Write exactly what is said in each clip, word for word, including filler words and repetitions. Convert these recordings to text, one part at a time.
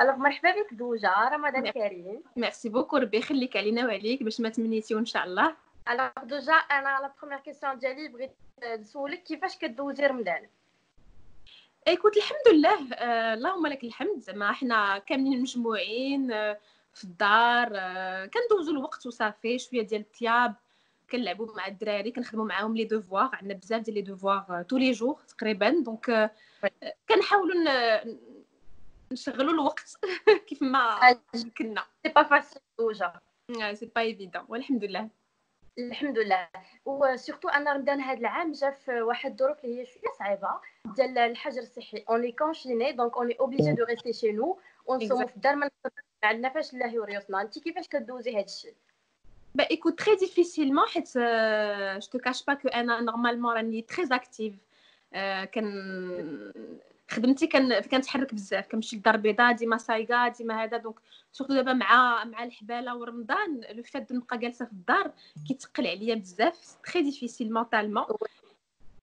الوغ مرحبا بك دوجا رمضان كريم. ميرسي بوكو ربي يخليك علينا وعليك باش ما تمنيتيو ان شاء الله. الوغ دوجا انا لا بروميير كيسيون ديالي بغيت نسولك كيفاش كدوزي رمضان؟ ايكوت الحمد لله آه، اللهم لك الحمد. زعما حنا كاملين مجموعين آه، في الدار آه، كندوزو الوقت وصافي. شويه ديال الطياب كنلعبو مع الدراري، كنخدمو معاهم لي دوفوار. عندنا بزاف ديال لي دوفوار تو لي جور تقريبا، دونك آه، كنحاولو نشغلو الوقت كيف ما كنا. سي با فاسيل دوجا، سي با ايفيدون، والحمد لله الحمد لله. وسيرتو ان رمضان هذا العام جا في واحد الظروف اللي هي شويه صعيبه ديال الحجر الصحي. اوني كونشيني دونك اوني اوبليجي دو ريستي شي نو ونصومو في الدار، ما عندنا فاش الله يوريوسنا. انت كيفاش كدوزي هذا الشيء؟ با ايكو تري ديفيسيلمون، حيت جو تو كاش با كو انا نورمالمون راني تري اكتيف. كان خدمتي كنتحرك بزاف، كنمشي للدار البيضاء ديما سايقه ديما هذا، دونك سورتو دابا مع مع الحباله ورمضان لو فات نبقى جالسه في الدار كيتقل عليا بزاف، تري ديفيسيل مونطالمون.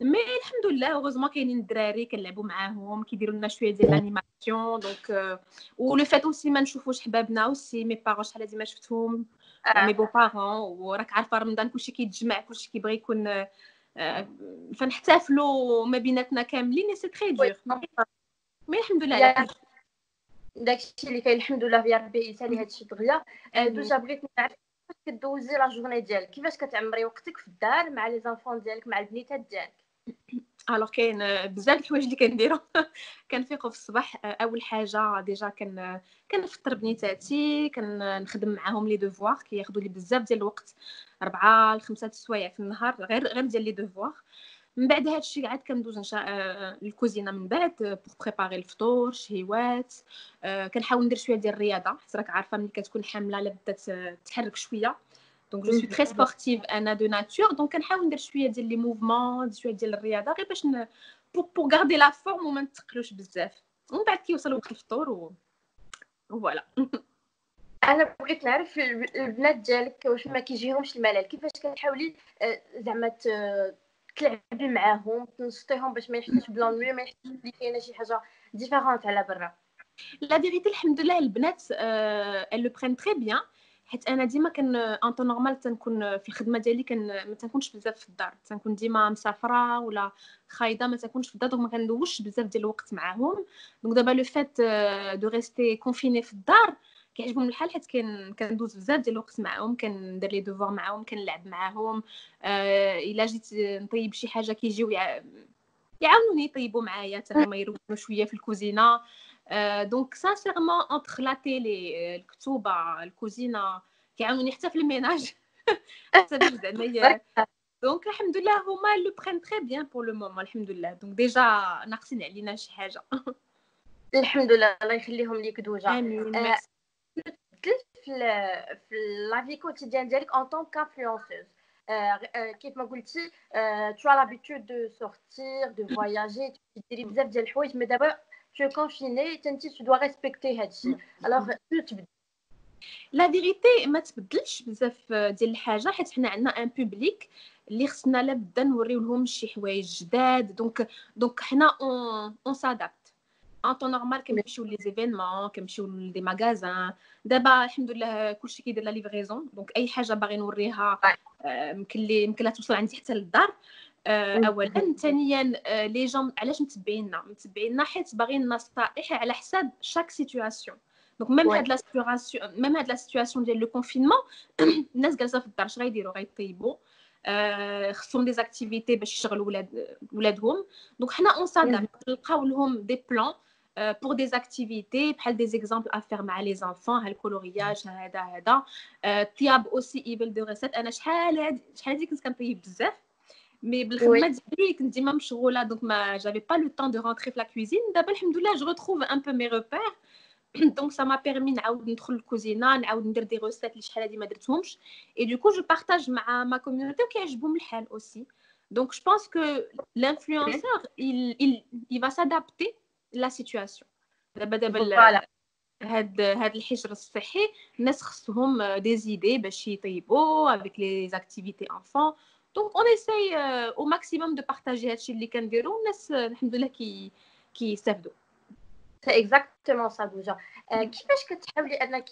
مي الحمد لله اوغوزمون كاينين الدراري كنلعبوا معاهم، كيديروا لنا شويه ديال الانيماسيون، دونك ولو فات اوسي ما نشوفوش حبابنا اوسي مي بارون شحال هادي ما شفتهم مي بو بارون. وراك عارفه رمضان كلشي كيتجمع، كلشي كيبغي يكون فنحتفلوا ما بيناتنا كاملين. سي تري دور مي الحمد لله داكشي اللي كاين الحمد لله يا ربي يسالي هادشي دغيا. دوجا بغيت نعرف كيفاش كدوزي لا جورني ديالك، كيفاش كتعمري وقتك في الدار مع لي زانفون ديالك مع البنيتات ديالك؟ الوغ كاين بزاف الحوايج اللي كنديرهم. كنفيقوا في الصباح اول حاجه ديجا كن كنفطر بنيتاتي، كنخدم معاهم لي دوفوار كياخذوا لي بزاف ديال الوقت، أربعة لخمسة السوايع في النهار غير غير ديال لي دوفوار. من بعد هذا الشيء عاد كندوز ان شاء الكوزينه من بعد بوغ بريباري الفطور شهيوات. أه كنحاول ندير شويه ديال الرياضه، حيت راك عارفه ملي كتكون حامله لا بدات تحرك شويه، دونك جو سوي تري سبورتيف انا دو ناتور، دونك كنحاول ندير شويه ديال لي موفمون شويه ديال الرياضه غير باش بوغ بوغ غاردي لا فورم وما نتقلوش بزاف. ومن بعد كيوصل وقت الفطور و فوالا. انا بغيت نعرف البنات ديالك واش ما كيجيهمش الملل؟ كيفاش كتحاولي زعما تلعبي معاهم تنشطيهم باش ما يحسوش بلونوي، ما يحسوش بلي كاينه شي حاجه ديفيرونت على برا؟ لا فيغيتي الحمد لله البنات ال لو برين تري بيان، حيت انا ديما كن ان طون نورمال تنكون في الخدمه ديالي كن ما تنكونش بزاف في الدار، تنكون ديما مسافره ولا خايده ما تكونش في الدار، دونك ما كندوزش بزاف ديال الوقت معاهم. دونك دابا لو فات دو ريستي كونفيني في الدار كيعجبهم الحال، حيت كندوز بزاف ديال الوقت معاهم، كندير لي دوفوار معاهم، كنلعب معاهم. آه الا جيت نطيب شي حاجه كيجيو يعاونوني يطيبوا معايا حتى هما يروقوا شويه في الكوزينه. آه دونك سانسيرمون انتر لا تيلي الكتوبه الكوزينه كيعاونوني حتى في الميناج حتى زعما. دونك الحمد لله هما لو برين تري بيان بور لو مومون الحمد لله، دونك ديجا ناقصين علينا شي حاجه. الحمد لله الله يخليهم ليك دوجا. امين. آه. في لا في كوتيديان ديالك ان طون كانفلونسوز، كيف ما قلتي تو ا لابيتود دو سورتير دو فواياجي، ديري بزاف ديال الحوايج. مي دابا تو كونفيني تنتي تو دو ريسبكتي هادشي. الوغ لا فيغيتي ما تبدلش بزاف ديال الحاجه، حيت حنا عندنا ان بوبليك اللي خصنا لا بدا نوريو لهم شي حوايج جداد، دونك دونك حنا اون سادابت ان طون نورمال. كنمشيو لي زيفينمون، كنمشيو لدي ماغازان. دابا الحمد لله كلشي كيدير لا ليفريزون، دونك اي حاجه باغي نوريها يمكن لي يمكن لا توصل عندي حتى للدار. اولا ثانيا لي جون علاش متبعيننا متبعيننا حيت باغيين نصائح على حساب شاك سيتوياسيون. دونك ميم هاد لا سيتوياسيون ميم هاد لا سيتوياسيون ديال لو كونفينمون، الناس جالسه في الدار اش غيديروا؟ غيطيبوا، خصهم دي زاكتيفيتي باش يشغلوا ولاد ولادهم. دونك حنا اون صادام نلقاو لهم دي بلان pour des activités بحال des exemples à faire مع les enfants، هالكولورياج هذا هذا الطياب aussi يبل دو ريسيت. انا شحال هاد شحال هادي كنت كنطيب بزاف، مي بالخدمه ديالي كنت ديما مشغوله، دونك ما جافي با لو طون دو رونتري في لا كوزين. دابا الحمد لله جو ريتروف ان بو مي روبير، دونك سا ما بيرمي نعاود ندخل للكوزينه، نعاود ندير دي ريسيت اللي شحال هادي ما درتهمش، اي دوكو جو بارطاج مع ما كوميونيتي وكيعجبهم الحال aussi. دونك جو بونس كو لانفلونسور il il va s'adapter لا سيتوياسيون. دابا دابا هاد هاد الحجر الصحي الناس خصهم دي زيدي باش يطيبوا افيك لي زاكتيفيتي انفون، دونك اون اساي او ماكسيموم دو بارطاجي هادشي اللي كنديروا، الناس الحمد لله كي كيستافدوا. سي اكزاكتومون سا بوجا. كيفاش كتحاولي انك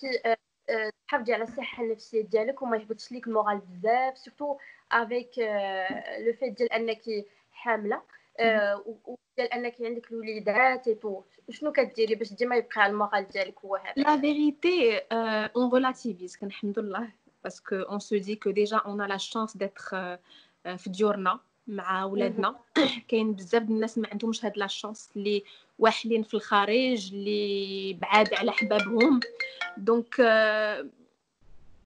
تحافظي على الصحه النفسيه ديالك وما يهبطش ليك المورال بزاف سورتو افيك لو فيت ديال انك حامله وديال انك عندك الوليدات اي تو؟ شنو كديري باش ديما يبقى المورال ديالك هو هذا؟ لا فيريتي اون ريلاتيفيز الحمد لله باسكو اون سو دي كو ديجا اون ا لا شانس داتر في ديورنا مع ولادنا. كاين بزاف ديال الناس ما عندهمش هاد لا شانس اللي واحلين في الخارج اللي بعاد على احبابهم دونك آه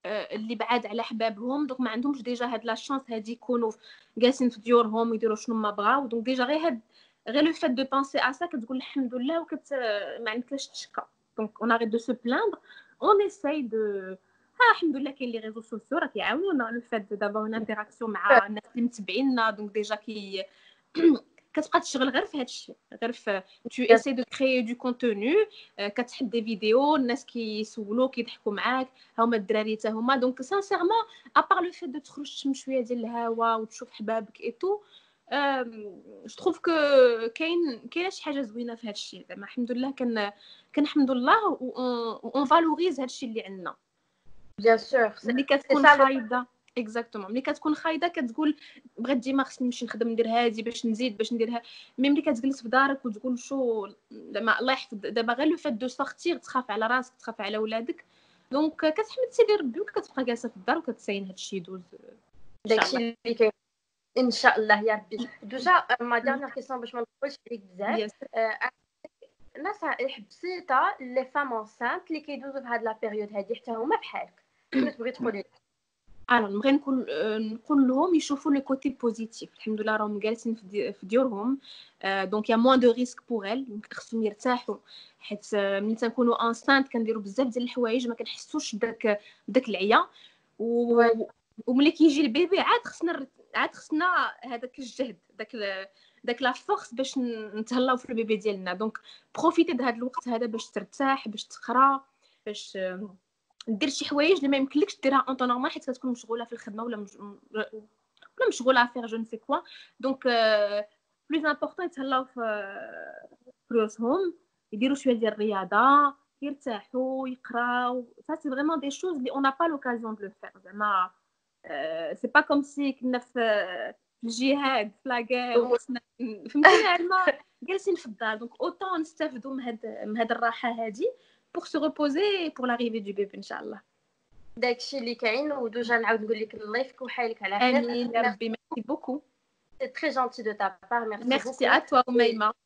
آه اللي بعاد على احبابهم دونك ما عندهمش ديجا هاد لا شانس هادي يكونوا جالسين في ديورهم يديروا شنو ما بغاو دونك ديجا غير هاد غير لو فات دو بانسي ا سا كتقول الحمد لله وكت ما عندكش تشكا دونك اون اريت دو سو بلاندر اون ايساي دو ها الحمد لله كاين لي ريزو سوسيو راه كيعاونونا لو فات دابا اون انتراكسيون مع الناس اللي متبعينا دونك ديجا كي كتبقى تشتغل غير في هذا الشيء غير في تو ايساي دو كريي دو كونتوني كتحط دي فيديو الناس كيسولو كيضحكوا معاك ها هما الدراري حتى هما دونك سانسيرمون ابار لو فات دو تخرج تشم شويه ديال الهواء وتشوف حبابك اي تو جو تروف كو كاين كاينه شي حاجه زوينه في هذا الشيء زعما الحمد لله كن كنحمد الله اون فالوريز هذا الشيء اللي عندنا بيان سور. ملي كتكون خايده اكزاكتومون ملي كتكون خايده كتقول بغيت ديما خصني نمشي نخدم ندير هادي باش نزيد باش نديرها مي ملي كتجلس في دارك وتقول شو زعما الله يحفظ دابا غير لو فات دو سارتير تخاف على راسك تخاف على ولادك دونك كتحمد سيدي ربي وكتبقى جالسه في الدار وكتساين هادشي يدوز داكشي اللي كاين ان شاء الله يا ربي. دوجا ما ديرنا كيسيون باش ما نطولش عليك بزاف. نصائح بسيطه لي فام انسانت اللي كيدوزو في هاد لا بيريود هادي حتى هما بحالك شنو تبغي تقولي؟ انا نبغي نقول نقول لهم يشوفوا لو كوتي بوزيتيف الحمد لله راهم جالسين في ديورهم دونك يا موان دو ريسك بوغ ال خصهم يرتاحوا حيت ملي تنكونوا انسانت كنديروا بزاف ديال الحوايج ما كنحسوش بداك بداك العيا و وملي كيجي البيبي عاد خصنا عاد خصنا هذاك الجهد داك داك لا فورس باش نتهلاو في البيبي ديالنا دونك بروفيتي د هذا الوقت هذا باش ترتاح باش تقرا باش دير شي حوايج اللي ما يمكنلكش ديرها اون طون نورمال حيت كتكون مشغوله في الخدمه ولا مج... ولا مشغوله فيغ جو نسي كوا دونك بلوز امبورطون يتهلاو في بروسهم يديروا شويه ديال الرياضه يرتاحوا يقراو سا سي فريمون دي شوز لي اون نا با لوكازيون دو لو فير زعما سي با كوم سي كنا في الجهاد فلاغير فهمتي علما جالسين في الدار دونك اوطون نستافدوا من هاد من هاد الراحه هادي بور سو ريبوزي بور لاريفي دو بيبي ان شاء الله. داكشي اللي كاين ودوجا نعاود نقول لك الله يفك وحالك على خير. امين يا ربي. ميرسي بوكو سي تري جونتي دو تا بار. ميرسي ميرسي ا توا أميمة.